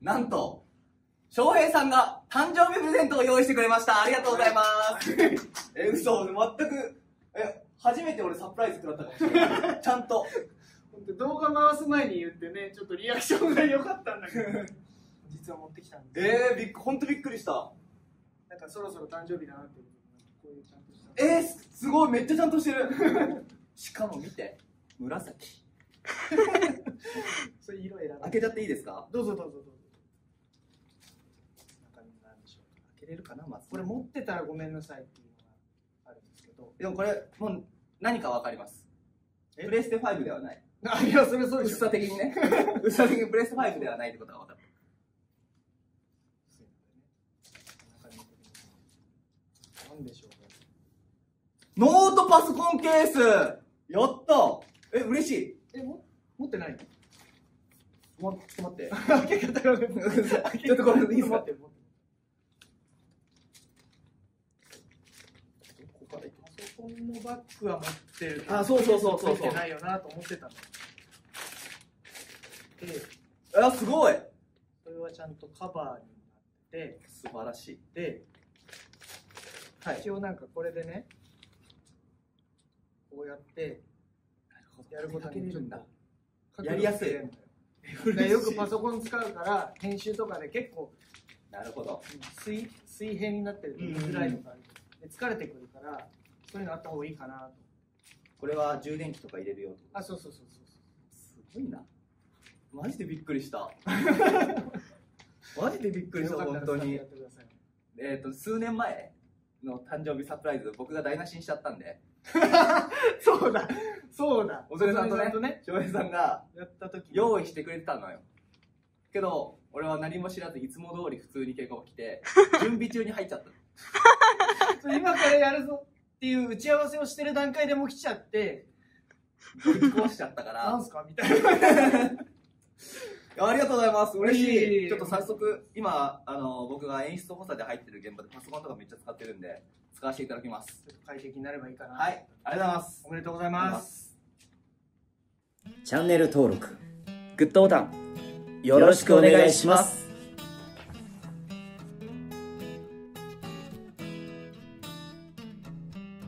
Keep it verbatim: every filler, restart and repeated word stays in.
なんと、翔平さんが誕生日プレゼントを用意してくれました。ありがとうございます。え、嘘、全く、え、初めて俺サプライズ食らったかもしれない。ちゃんと。動画回す前に言ってね、ちょっとリアクションが良かったんだけど、実は持ってきたんです。えー、びっく、ほんとびっくりした。なんかそろそろ誕生日だなっていうことで、こういうちゃんとした。えー、すごい、めっちゃちゃんとしてる。しかも見て、紫。それ色選ぶ。開けちゃっていいですか？どうぞどうぞどうぞ。中身なんでしょう。開けれるかな、まず。これ持ってたらごめんなさいっていうのがあるんですけど。でもこれ、もう何かわかります。プレステファイブではない。いや、それそうです。薄さ的にね。薄さ的にプレステファイブではないってことが分かった。何でしょうか。ノートパソコンケース、やった、え、嬉しい。え、も持ってないの？ま、ちょっと待って。開け方が分かんない。ちょっとこれでいいですか？待って、待って。どこから行く？パソコンのバッグは持ってるけど。あ、そうそうそうそう。持ってないよなと思ってたの。で、あ、すごい！これはちゃんとカバーになってて、素晴らしい。で、はい、一応なんかこれでね、こうやって、やることになるんだ。やりやすい。よくパソコン使うから編集とかで結構なるほど水水平になってると見づらいのがある。で疲れてくるからそういうのあった方がいいかなと。これは充電器とか入れるよと。あ、そうそうそうそうそう。すごいな。マジでびっくりした。マジでびっくりした本当に。えっと数年前の誕生日サプライズ僕が台無しにしちゃったんで。そうだそうだ、おそれさんとね、翔平さんが用意してくれてたのよ。けど俺は何も知らずいつも通り普通に稽古を着て準備中に入っちゃった。今これやるぞっていう打ち合わせをしてる段階でもう来ちゃって壊しちゃったから、なんすかみたいな。ありがとうございます、嬉しい。ちょっと早速今あの僕が演出補佐で入ってる現場でパソコンとかめっちゃ使ってるんで使わせていただきます。ちょっと快適になればいいかな。はい、ありがとうございます。おめでとうございます。チャンネル登録、グッドボタンよろしくお願いします。